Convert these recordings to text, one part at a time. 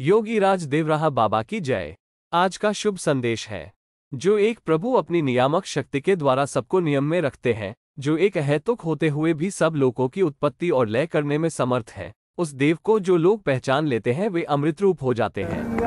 योगीराज देवराहा बाबा की जय। आज का शुभ संदेश है जो एक प्रभु अपनी नियामक शक्ति के द्वारा सबको नियम में रखते हैं, जो एक अहेतुक होते हुए भी सब लोगों की उत्पत्ति और लय करने में समर्थ है। उस देव को जो लोग पहचान लेते हैं वे अमृत रूप हो जाते हैं।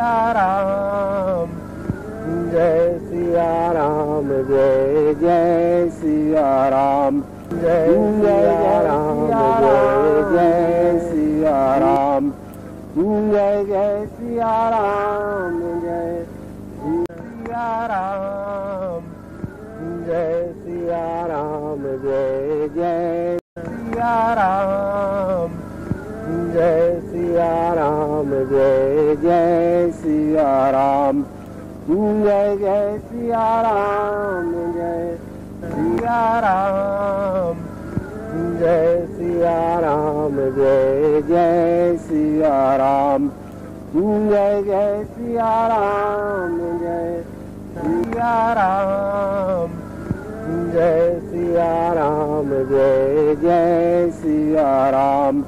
जय सिया राम जय जय सिया राम जय जय राम जय जय सिया राम जय जय सिया राम जय सिया राम जय सिया राम जय जय सिया राम जय सिया राम जय जय सिया राम जय जय सिया राम जय सिया राम जय सिया राम जय जय सिया राम जय जय सिया राम जय सिया राम जय सिया राम जय जय सिया राम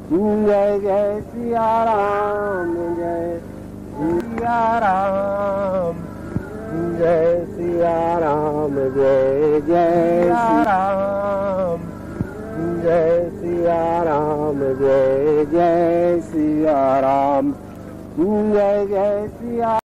जय जय सिया राम जय सिया राम जय सिया राम जय जय सिया राम जय सिया राम जय जय सिया राम जय जय सिया।